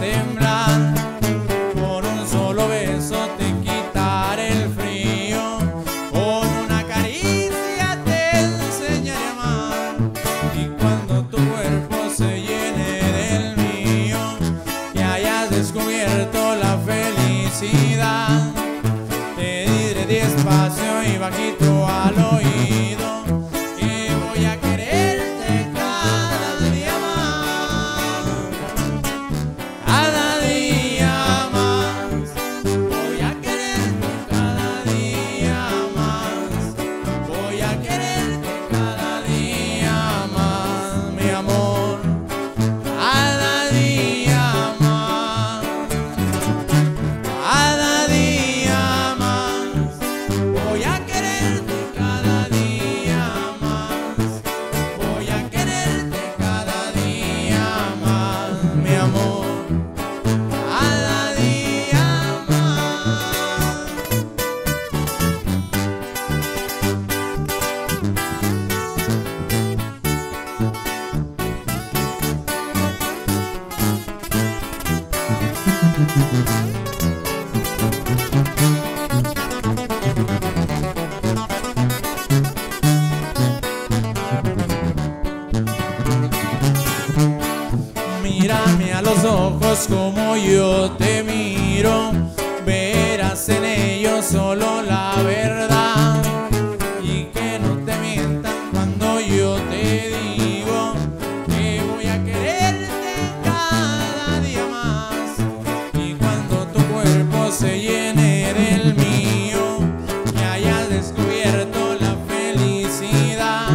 temblar. Por un solo beso te quitaré el frío, con una caricia te enseñaré a amar. Y cuando tu cuerpo se llene del mío y hayas descubierto la felicidad, te diré despacio y bajito al oído que voy a quererte cada día más. Cada día más, voy a quererte cada día más. Voy a quererte cada día más, mi amor. Cada día más. Cada día más, voy a quererte cada día más. Voy a quererte cada día más, mi amor. Cada día más. Mírame a los ojos como yo te miro, verás en ellos solo la verdad. Y que no te mientan cuando yo te digo que voy a quererte cada día más. Y cuando tu cuerpo se llene del mío y hayas descubierto la felicidad,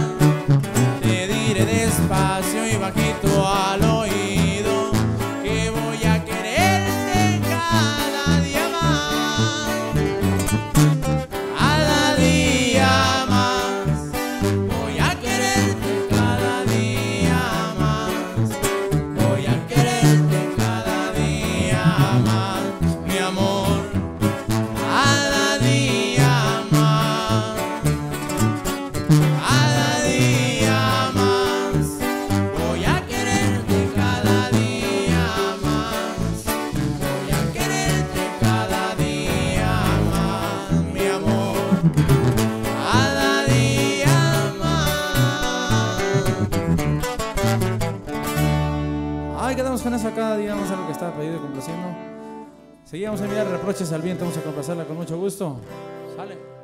te diré despacio y bajito al oído. Ahí quedamos con eso. Cada día vamos a lo que está pedido y complaciendo. Seguimos enviando reproches al viento. Vamos a complacerla con mucho gusto. Sale.